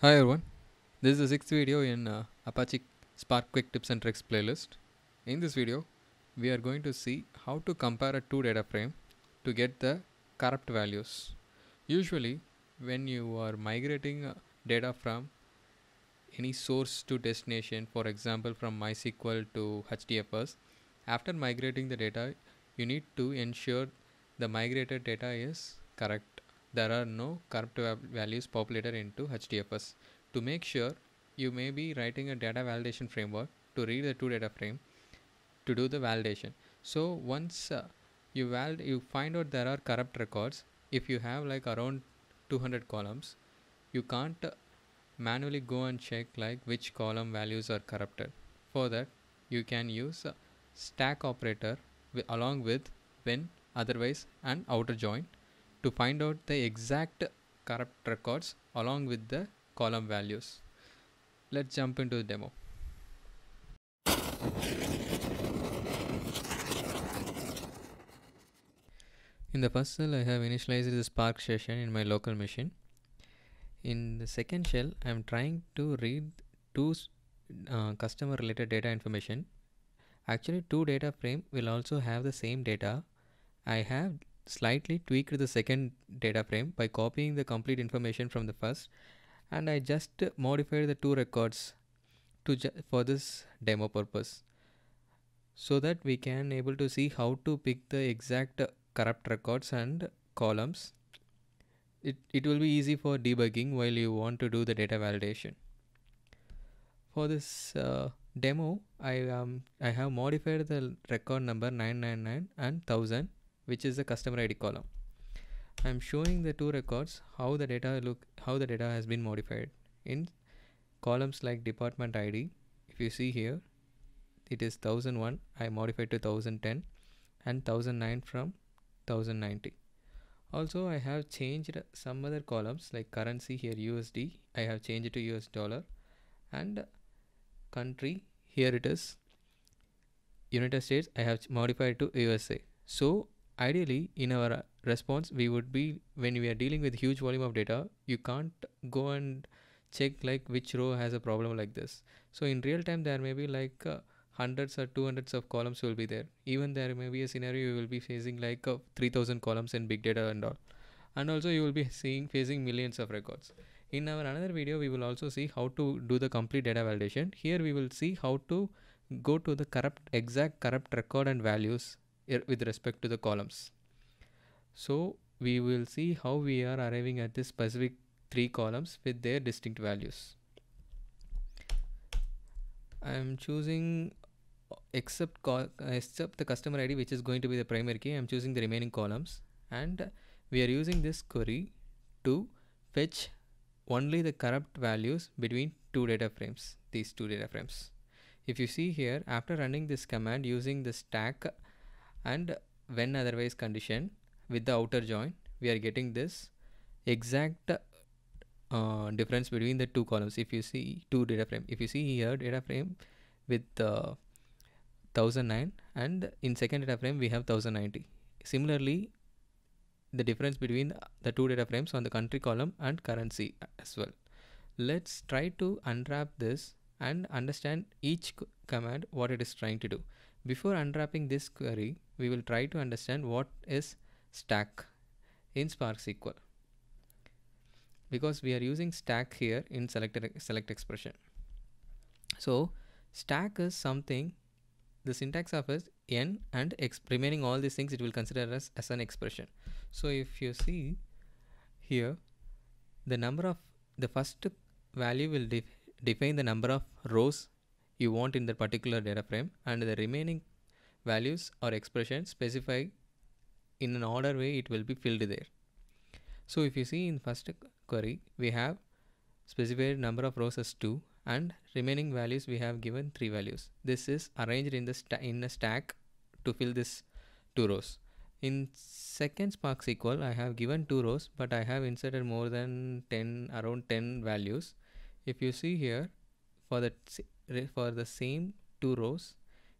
Hi everyone, this is the 6th video in Apache Spark Quick Tips and Tricks playlist. In this video, we are going to see how to compare a two data frame to get the correct values. Usually, when you are migrating data from any source to destination, for example from MySQL to HDFS, after migrating the data, you need to ensure the migrated data is correct. There are no corrupt values populated into HDFS. To make sure, you may be writing a data validation framework to read the two data frame to do the validation. So once you find out there are corrupt records, if you have like around 200 columns, you can't manually go and check like which column values are corrupted. For that, you can use STACK operator along with when, otherwise and outer join to find out the exact corrupt records along with the column values. Let's jump into the demo. In the first shell, I have initialized the Spark session in my local machine. In the second shell, I am trying to read two customer related data information. Actually, two data frame will also have the same data. I have slightly tweaked the second data frame by copying the complete information from the first, and I just modified the two records for this demo purpose, so that we can able to see how to pick the exact corrupt records and columns. It will be easy for debugging while you want to do the data validation. For this demo, I have modified the record number 999 and 1000, which is the customer ID column. I am showing the two records how the data has been modified in columns like department ID. If you see here, it is 1001. I modified to 1010 and 1009 from 1090. Also, I have changed some other columns like currency here USD. I have changed it to US dollar, and country here it is United States. I have modified to USA. So ideally, in our response, we would be, when we are dealing with huge volume of data, you can't go and check like which row has a problem like this. So in real time, there may be like hundreds or 200s of columns will be there. Even there may be a scenario you will be facing like 3000 columns in big data and all. And also you will be facing millions of records. In our another video, we will also see how to do the complete data validation. Here we will see how to go to the exact corrupt record and values with respect to the columns. So we will see how we are arriving at this specific three columns with their distinct values. I am choosing except the customer ID, which is going to be the primary key. I am choosing the remaining columns, and we are using this query to fetch only the corrupt values between two data frames, these two data frames. If you see here, after running this command using the stack and when otherwise condition with the outer join, we are getting this exact difference between the two columns. If you see two data frame, if you see here data frame with 1009, and in second data frame we have 1090. Similarly, the difference between the two data frames on the country column and currency as well. Let's try to unwrap this and understand each command what it is trying to do. Before unwrapping this query, we will try to understand what is stack in Spark SQL, because we are using stack here in select expression. So stack is something, the syntax of it, n and x, remaining all these things it will consider as an expression. So if you see here, the number of the first value will define the number of rows you want in the particular data frame, and the remaining values or expressions specify in an order way it will be filled there. So if you see in first query, we have specified number of rows as 2, and remaining values we have given 3 values. This is arranged in a stack to fill this 2 rows. In second Spark SQL, I have given 2 rows, but I have inserted more than around 10 values. If you see here, for the same 2 rows,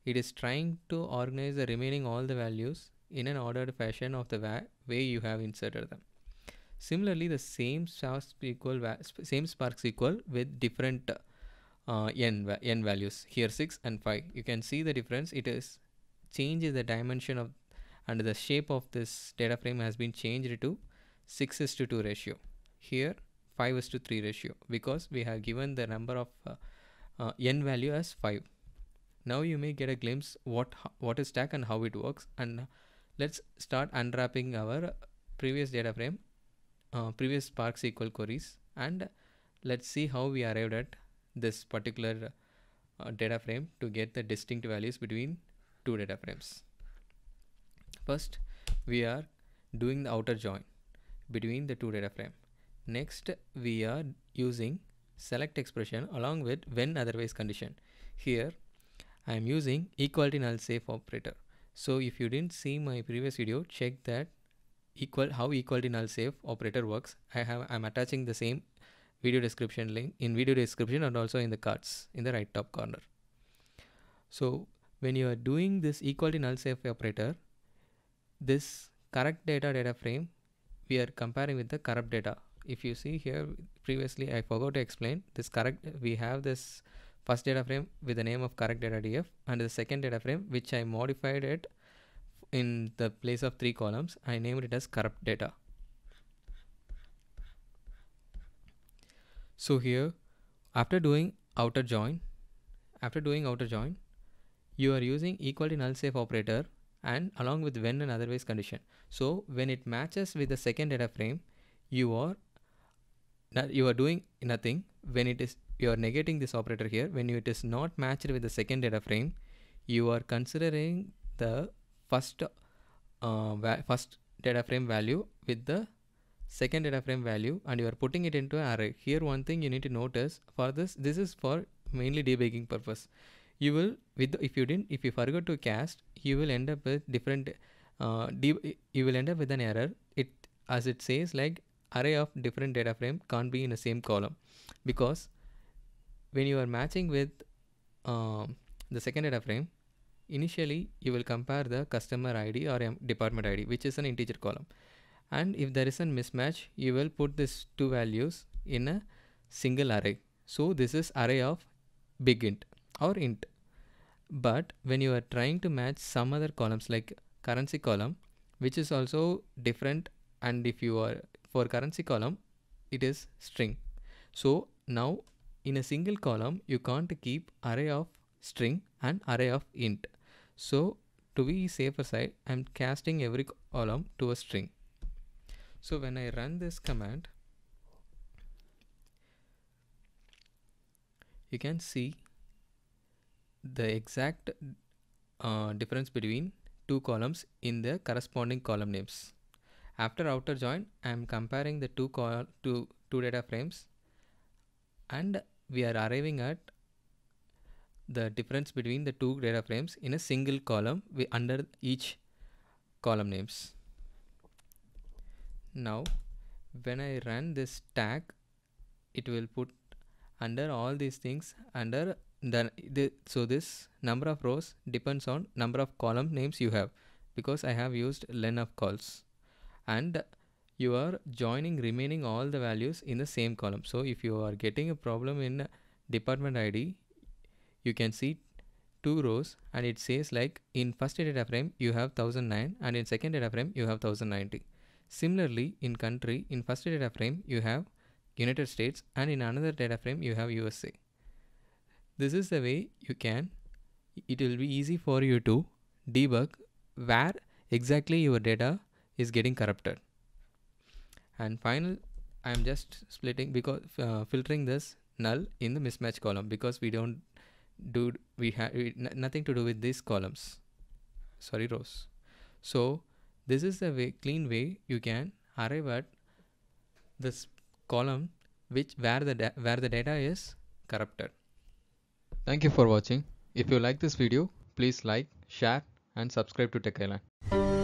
it is trying to organize the remaining all the values in an ordered fashion of the way you have inserted them. Similarly, the same Spark SQL with different n values, here 6 and 5. You can see the difference. It is changes the dimension of and the shape of this data frame has been changed to 6:2 ratio. Here 5:3 ratio, because we have given the number of n value as 5. Now you may get a glimpse what is stack and how it works, and let's start unwrapping our previous data frame, previous Spark SQL queries, and let's see how we arrived at this particular data frame to get the distinct values between two data frames. First, we are doing the outer join between the two data frame. Next, we are using select expression along with when otherwise condition. Here I am using eqNullSafe operator. So if you didn't see my previous video, check that how eqNullSafe operator works. I'm attaching the same video description link in video description and also in the cards in the right top corner. So when you are doing this eqNullSafe operator, this correct data frame we are comparing with the corrupt data. If you see here, previously I forgot to explain this correct. We have this first data frame with the name of correct data df and the second data frame, which I modified it in the place of 3 columns. I named it as corrupt data. So here, after doing outer join, you are using eqNullSafe operator and along with when and otherwise condition. So when it matches with the second data frame, you are doing nothing. When it is, you are negating this operator here. When it is not matched with the second data frame, you are considering the first data frame value with the second data frame value, and you are putting it into an array. Here, one thing you need to notice for this is for mainly debugging purpose. You will, if you forgot to cast, you will end up with different, you will end up with an error. It says like array of different data frame can't be in the same column, because when you are matching with the second data frame, initially you will compare the customer ID or department ID, which is an integer column. And if there is a mismatch, you will put these two values in a single array. So this is array of big int or int. But when you are trying to match some other columns like currency column, which is also different, and if you are for currency column, it is string. So now in a single column, you can't keep array of string and array of int. So to be safer side, I'm casting every column to a string. So when I run this command, you can see the exact difference between two columns in the corresponding column names. After outer join, I am comparing the two data frames, and we are arriving at the difference between the two data frames in a single column under each column names. Now, when I run this stack, it will put under all these things under so this number of rows depends on number of column names you have, because I have used len of calls. And you are joining remaining all the values in the same column. So if you are getting a problem in department ID, you can see two rows and it says like in first data frame you have 1009 and in second data frame you have 1090. Similarly, in country, in first data frame you have United States and in another data frame you have USA. This is the way you can, it will be easy for you to debug where exactly your data is getting corrupted. And final, I am just splitting because filtering this null in the mismatch column, because we don't do, we have nothing to do with these columns, sorry, rows. So this is the way, clean way you can arrive at this column where the data is corrupted. Thank you for watching. If you like this video, please like, share and subscribe to techailand.